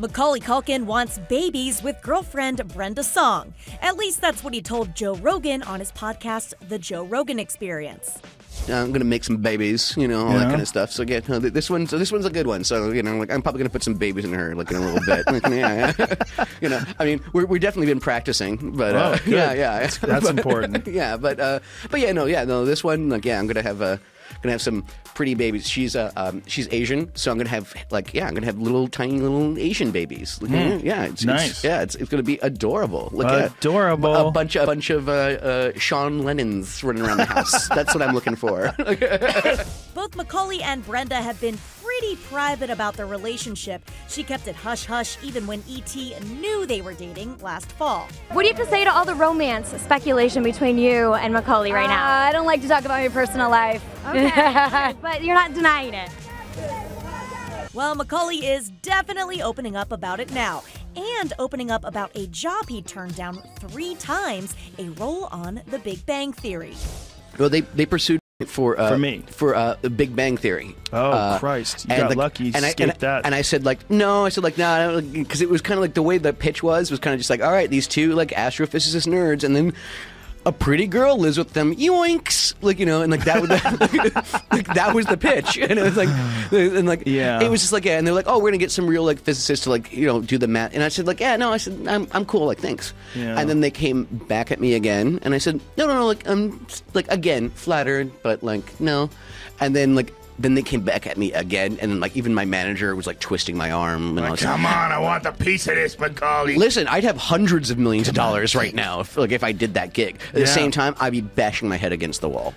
Macaulay Culkin wants babies with girlfriend Brenda Song. At least that's what he told Joe Rogan on his podcast, The Joe Rogan Experience. I'm gonna make some babies, you know, all that kind of stuff. So yeah, this one's a good one. So you know, like I'm probably gonna put some babies in her, like in a little bit. Like, yeah. You know, I mean, we've definitely been practicing, but that's important. Yeah, but yeah, no, this one, like, yeah, I'm gonna have a. Gonna have some pretty babies. She's Asian, so I'm gonna have I'm gonna have little tiny little Asian babies. Yeah, it's nice. It's gonna be adorable. Look adorable. At a bunch of Sean Lennons running around the house. That's what I'm looking for. Both Macaulay and Brenda have been pretty private about their relationship. She kept it hush-hush even when E.T. knew they were dating last fall. What do you have to say to all the romance speculation between you and Macaulay right now? I don't like to talk about your personal life. Okay, but you're not denying it. Well, Macaulay is definitely opening up about it now, and opening up about a job he turned down 3 times, a role on The Big Bang Theory. Well, they pursued for The Big Bang Theory. Oh Christ! You got like, lucky. You escaped that. And I said like no. I said like no, because it was kind of like the way the pitch was kind of just like, all right, these two like astrophysicist nerds, and then a pretty girl lives with them. Yoinks! Like you know, and like that was the, like that was the pitch, and it was like it was just like and they're like, oh, we're gonna get some real like physicists to like you know do the math, and I said like no, I said I'm cool, like thanks, and then they came back at me again, and I said no, like I'm like again flattered, but like no, and then like. Then they came back at me again, and then, like, even my manager was, like, twisting my arm. And I was, come on, I want a piece of this, Macaulay. Listen, I'd have hundreds of millions of dollars right now if I did that gig. At the same time, I'd be bashing my head against the wall.